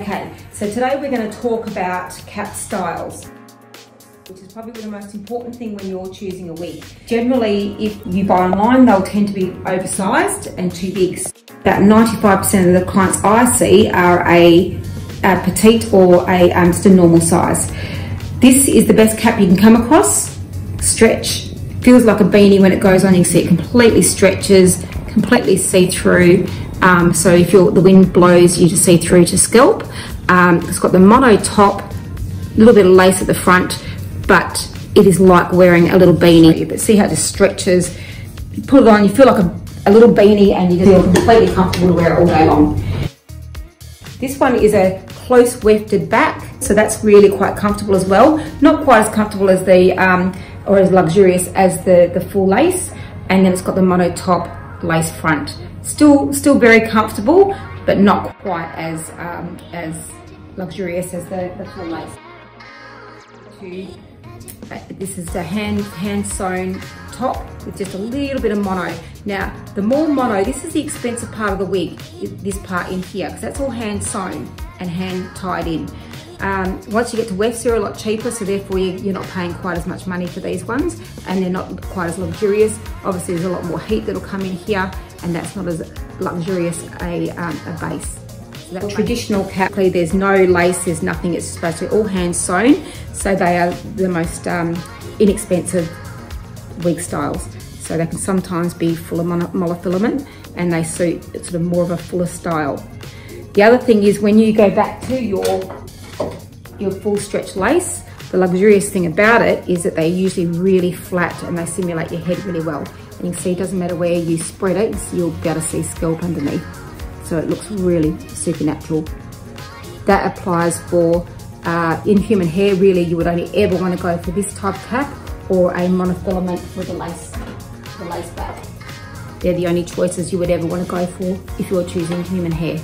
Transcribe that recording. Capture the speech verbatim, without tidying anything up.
Okay, so today we're going to talk about cap styles, which is probably the most important thing when you're choosing a wig. Generally, if you buy online, they'll tend to be oversized and too big. About ninety-five percent of the clients I see are a, a petite or a um, just a normal size. This is the best cap you can come across. Stretch, feels like a beanie when it goes on. You can see it completely stretches, completely see-through. Um, so if you're, the wind blows, you just see through to scalp. Um, it's got the mono top, a little bit of lace at the front, but it is like wearing a little beanie. But see how it just stretches. You put it on, you feel like a, a little beanie, and you just feel completely comfortable to wear it all day long. This one is a close wefted back, so that's really quite comfortable as well. Not quite as comfortable as the, um, or as luxurious as the, the full lace. And then it's got the mono top lace front. Still, still very comfortable, but not quite as um, as luxurious as the, the full lace. This is a hand hand sewn top with just a little bit of mono. Now, the more mono, this is the expensive part of the wig. This part in here, because that's all hand sewn and hand tied in. Um, once you get to wefts, they're a lot cheaper, so therefore you're not paying quite as much money for these ones, and they're not quite as luxurious. Obviously there's a lot more heat that'll come in here, and that's not as luxurious a, um, a base. So that traditional cap, there's no lace, there's nothing, it's basically all hand sewn, so they are the most um, inexpensive wig styles. So they can sometimes be full of monofilament, and they suit sort of more of a fuller style. The other thing is, when you go back to your your full stretch lace, the luxurious thing about it is that they're usually really flat and they simulate your head really well. And you can see it doesn't matter where you spread it, you'll be able to see scalp underneath. So it looks really supernatural. That applies for uh, inhuman hair. Really, you would only ever want to go for this type of cap or a monofilament with a lace, the lace back. They're the only choices you would ever want to go for if you're choosing human hair.